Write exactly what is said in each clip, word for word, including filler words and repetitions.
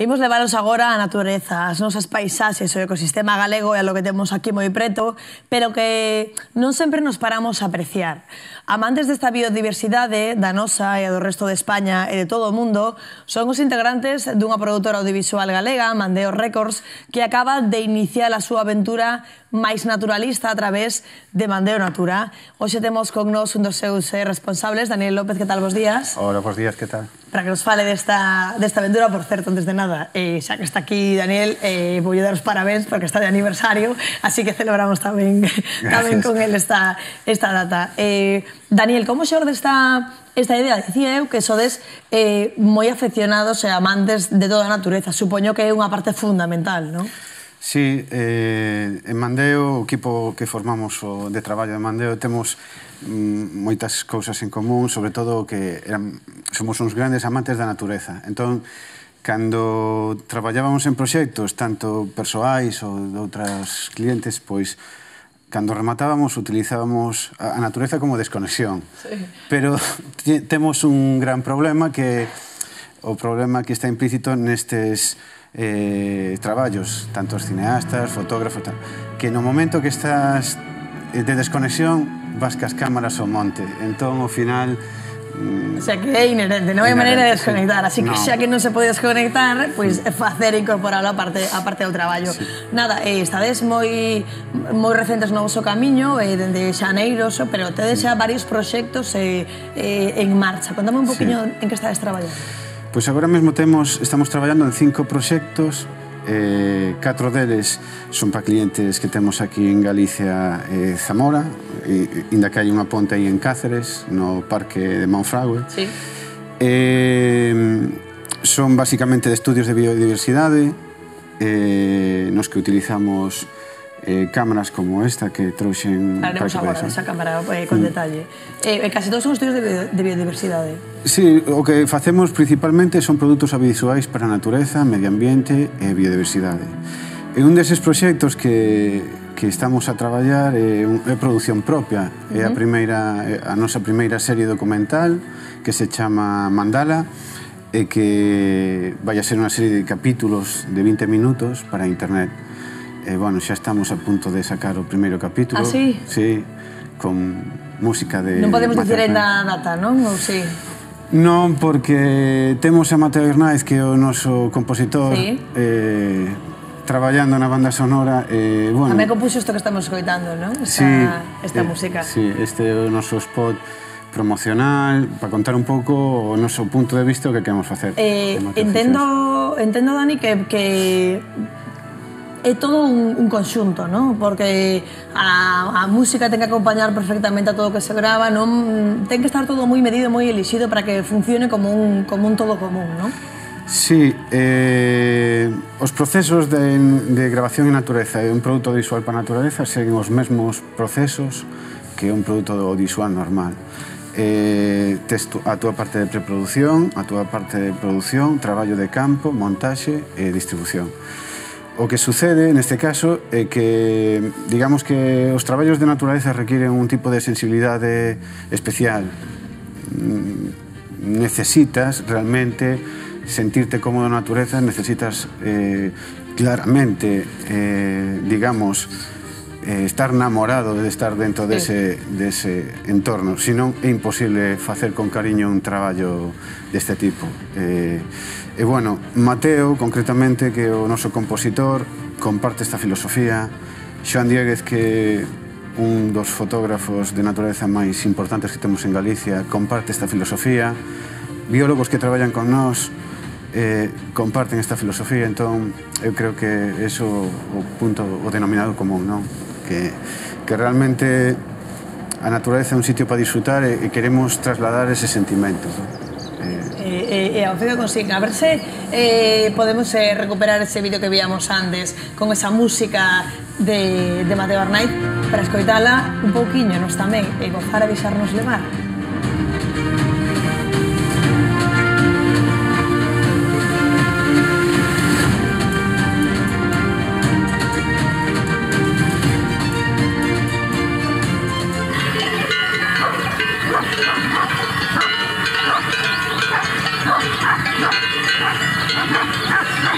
Imos levaros agora a natureza, as nosas paisaxes, o ecosistema galego e a lo que temos aquí moi preto, pero que non sempre nos paramos a apreciar. Amantes desta biodiversidade, da nosa e do resto de España e de todo o mundo, son os integrantes dunha produtora audiovisual galega, Mandeo Records, que acaba de iniciar a súa aventura máis naturalista a través de Mandeo Natura. Hoxe temos con nós un dos seus responsables, Daniel López, que tal, bos días? Hola, bos días, que tal? Para que nos fale desta aventura, por certo, antes de nada, xa que está aquí Daniel, vou dar os parabéns porque está de aniversario, así que celebramos tamén con ele esta data. Daniel, como xorde esta idea? Dicía eu que sodes moi afeccionados e amantes de toda a natureza. Supoño que é unha parte fundamental, non? Sí, eh, en Mandeo, o equipo que formamos o de traballo de Mandeo, temos mm, moitas cousas en común, sobre todo que eran, somos uns grandes amantes da natureza. Entón, cando traballábamos en proxectos, tanto persoais ou de outras clientes, pois, cando rematábamos, utilizábamos a natureza como desconexión. Sí. Pero temos un gran problema que... o problema que está implícito nestes eh, traballos, tantos cineastas, fotógrafos, tal, que no momento que estás de desconexión vas cas cámaras ao monte, entón ao final... O sea, que é inherente, non hai maneira de desconectar, así que xa que non se pode desconectar, pois é facer incorporarlo a parte do traballo. Nada, estades moi recentes no vosso camiño, dende xaneiro, pero tedes xa varios proxectos en marcha. Contame un poquinho en que estades traballando. Pois agora mesmo estamos traballando en cinco proxectos, catro deles son para clientes que temos aquí en Galicia e Zamora, inda que hai unha ponte aí en Cáceres, no parque de Monfragüe. Son basicamente de estudios de biodiversidade, nos que utilizamos cámaras como esta que trouxen... Hablaremos agora desa cámara con detalle. Casi todos son estudios de biodiversidade. Sí, o que facemos principalmente son produtos audiovisuais para a natureza, medio ambiente e biodiversidade. E un deses proxectos que estamos a traballar é produción propia. É a nosa primeira serie documental que se chama Mandala e que vai a ser unha serie de capítulos de vinte minutos para internet. E, bueno, xa estamos a punto de sacar o primeiro capítulo. Ah, sí? Sí, con música de... Non podemos dicir ainda a data, non? Ou sí? Non, porque temos a Mateo Hernández, que é o noso compositor, traballando na banda sonora. A me compuxo isto que estamos escoitando, non? Esta música. Sí, este é o noso spot promocional, para contar un pouco o noso punto de vista o que queremos facer. Entendo, Dani, que... é todo un conxunto, non? Porque a música ten que acompañar perfectamente a todo o que se grava, non? Ten que estar todo moi medido, moi elixido para que funcione como un todo común, non? Sí, os procesos de gravación en natureza e un produto audiovisual para a natureza seguen os mesmos procesos que un produto audiovisual normal. Tes a túa parte de preproducción, a túa parte de produción, traballo de campo, montaxe e distribución. O que sucede, neste caso, é que, digamos que os traballos de natureza requiren un tipo de sensibilidade especial. Necesitas realmente sentirte cómodo na natureza, necesitas eh, claramente, eh, digamos, eh, estar namorado de estar dentro dese, dese entorno. Se non, é imposible facer con cariño un traballo deste tipo. Eh, E, bueno, Mateo, concretamente, que é o noso compositor, comparte esta filosofía. Sean Dieguez, que é un dos fotógrafos de natureza máis importantes que temos en Galicia, comparte esta filosofía. Biólogos que traballan con nós comparten esta filosofía. Entón, eu creo que é o punto, o denominado común, non? Que realmente a natureza é un sitio para disfrutar e queremos trasladar ese sentimento. E ao fío consigna, a ver se podemos recuperar ese vídeo que víamos antes con esa música de Mateo Arnaiz para escoitala un pouquinho nos tamén e gozar a deixarnos levar. No, no, no.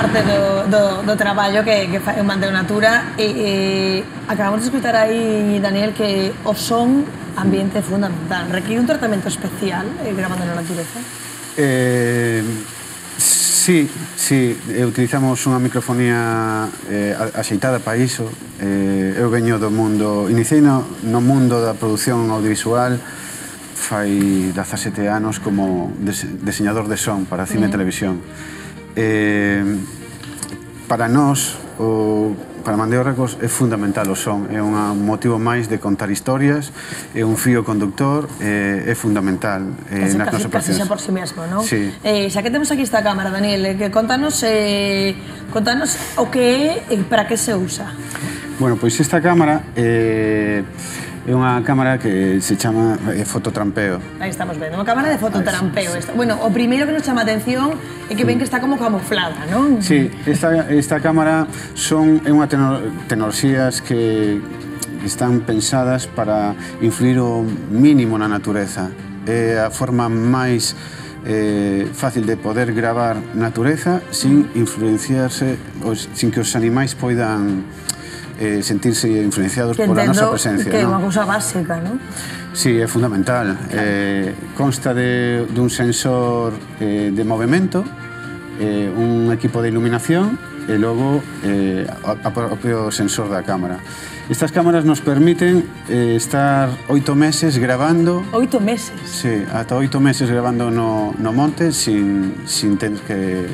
parte do, do, do traballo que, que fai o Mandeo Natura e, e acabamos de escutar aí, Daniel, que o son ambiente fundamental. Require un tratamento especial eh, grabando na natureza? Eh, sí, sí, utilizamos unha microfonía eh, axeitada para iso. Eh, eu veño do mundo, iniciei no, no mundo da produción audiovisual fai dezasete anos como des, deseñador de son para cine mm. e televisión. Eh, para nós, o, para Mandeo Records, é fundamental o son. É un motivo máis de contar historias, é un fío conductor, é, é fundamental eh, casi, nas nosas operacións. Casi xa por si sí mesmo, non? Sí. Eh, xa que temos aquí esta cámara, Daniel, eh, que contanos, eh, contanos o que é e para que se usa. Bueno, pois esta cámara... Eh, é unha cámara que se chama fototrampeo. Aí estamos vendo, unha cámara de fototrampeo. Esta. Bueno, o primeiro que nos chama a atención é que ven que está como camuflada, non? Sí, esta, esta cámara son é unha tecnoloxías que están pensadas para influir o mínimo na natureza. É a forma máis eh, fácil de poder gravar natureza sin influenciarse, sin que os animais poidan sentirse influenciados por a nosa presencia. Que é unha cousa básica, non? Sí, é fundamental. Consta dun sensor de movimento, un equipo de iluminación e logo o propio sensor da cámara. Estas cámaras nos permiten estar oito meses grabando... Oito meses? Sí, ata oito meses grabando no monte sin ter que...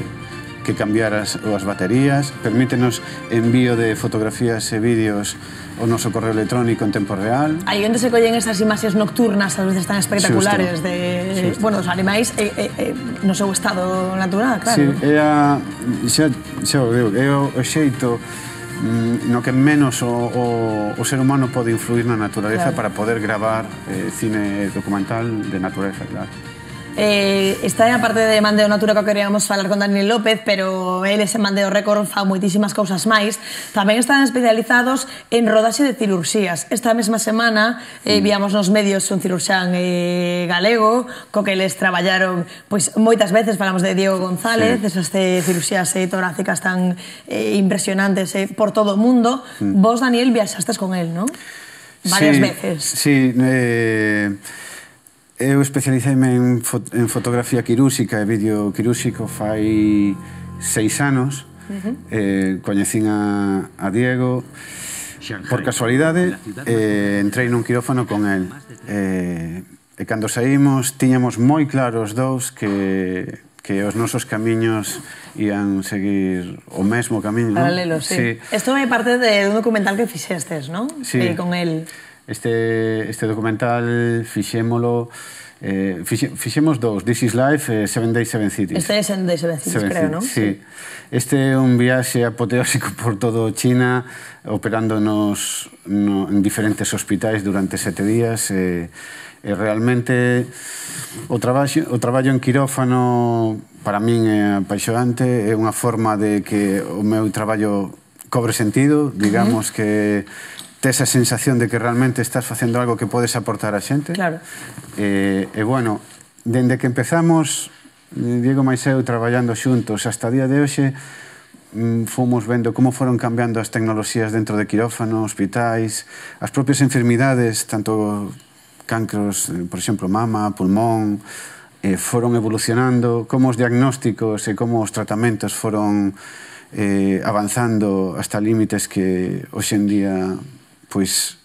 que cambiar as, as baterías, permítenos envío de fotografías e vídeos ao noso correo electrónico en tempo real. Aí onde se collen estas imaxes nocturnas, ás veces tan espectaculares, Xusto. de Xusto. bueno, os animais eh, eh, no seu estado natural, claro. Sí, é a, xa, xa o digo, é o xeito no que menos o, o, o ser humano pode influir na natureza, claro, para poder gravar eh, cine documental de natureza, claro. Eh, esta é a parte de Mandeo Natura que queríamos falar con Daniel López, pero él ese Mandeo Records fa moitísimas cousas máis. Tamén están especializados en rodaxe de cirurxías. Esta mesma semana eh, víamos nos medios un cirurxán eh, galego co que les traballaron pois, moitas veces, falamos de Diego González, sí. esas eh, cirurxías eh, torácicas tan eh, impresionantes eh, por todo o mundo. Mm. Vos, Daniel, viaxastes con él, non? Varias sí, veces. Sí, eh... Eu especializeime en, fot en fotografía quirúrxica e vídeo quirúrxico fai seis anos. Uh-huh. eh, Coñecín a, a Diego por casualidade, eh, entrei nun quirófano con él. Eh, e cando saímos, tiñamos moi claros dous que, que os nosos camiños ian seguir o mesmo camiño. Paralelo, sí. Isto sí. é parte de un documental que fixestes, non? Sí. Eh, con él. Este, este documental fixémolo eh, fixe, fixemos dous, This is Life e eh, Seven Days, Seven Cities. Este é Seven Days, Seven Cities, Seven creo, non? Sí. Este é un viaxe apoteósico por todo China, operándonos no, en diferentes hospitais durante sete días. E eh, eh, realmente o traballo, o traballo en quirófano para min é apaixonante, é unha forma de que o meu traballo cobre sentido, digamos. Uh-huh. que... esa sensación de que realmente estás facendo algo que podes aportar a xente. Claro. E, e bueno, dende que empezamos, Diego máis eu traballando xuntos, hasta día de hoxe, fomos vendo como foron cambiando as tecnoloxías dentro de quirófano, hospitais, as propias enfermidades, tanto cancros, por exemplo, mama, pulmón, eh, foron evolucionando, como os diagnósticos e como os tratamentos foron eh, avanzando hasta límites que hoxe en día... pois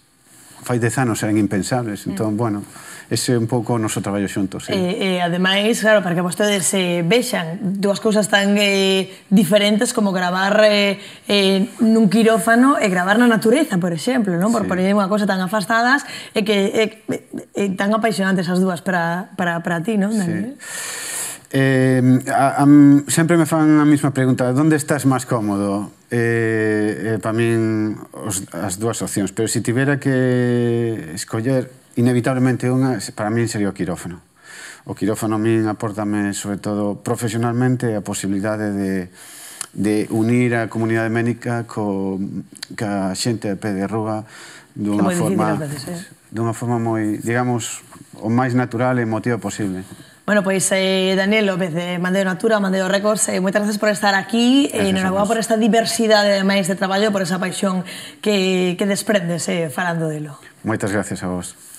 fai dez anos eran impensables. Entón, bueno, ese é un pouco o noso traballo xuntos. Sí. E, e ademais, claro, para que vostedes eh, vexan dúas cousas tan eh, diferentes como gravar eh, eh, nun quirófano e gravar na natureza, por exemplo, non? Por sí. poner unha cousa tan afastadas e que e, e, tan apaixonantes as dúas para, para, para ti, non, Daniel? Sí. Eh, a, a, sempre me fan a mesma pregunta, onde estás máis cómodo? Eh, eh, para min os, as dúas opcións, pero se tivera que escoller inevitablemente unha, para min sería o quirófano. O quirófano a min apórtame, sobre todo profesionalmente, a posibilidade de, de unir a comunidade médica co, ca xente de pé de ruga dunha forma, dunha forma moi, digamos, o máis natural e emotiva posible. Bueno, pues eh, Daniel López de Mandeo Natura, Mandeo Records, eh, muchas gracias por estar aquí, eh, enhorabuena por esta diversidad de máis de traballo, por esa paixón que, que desprendes eh, falando delo. Moitas gracias a vos.